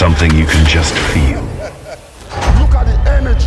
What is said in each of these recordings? something you can just feel. Look at the energy.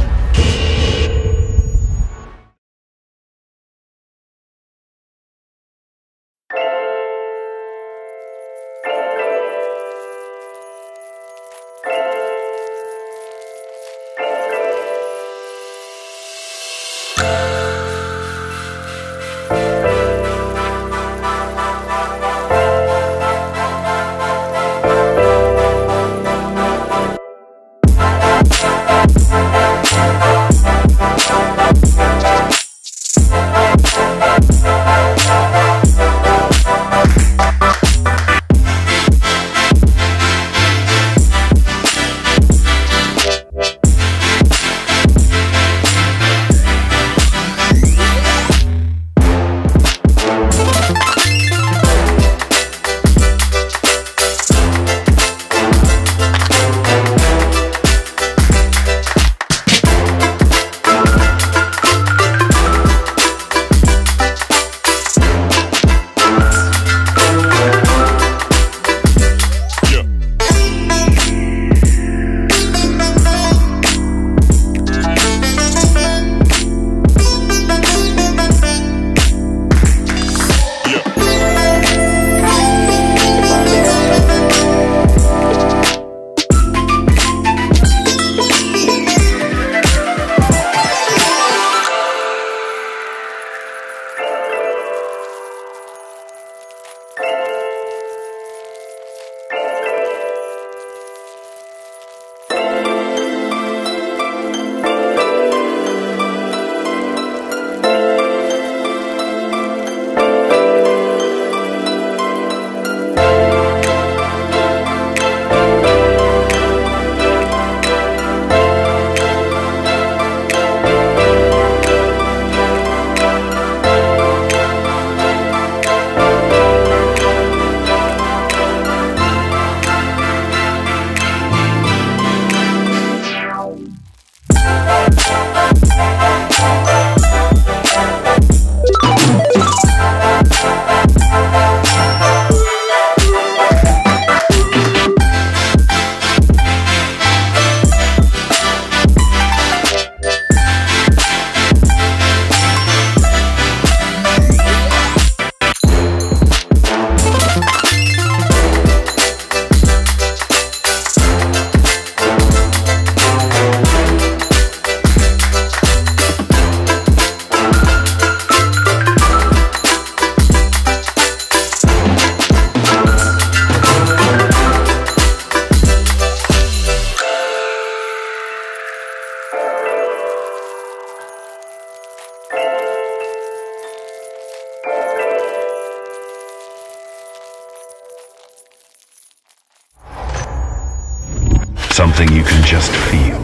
Something you can just feel.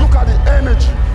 Look at the energy.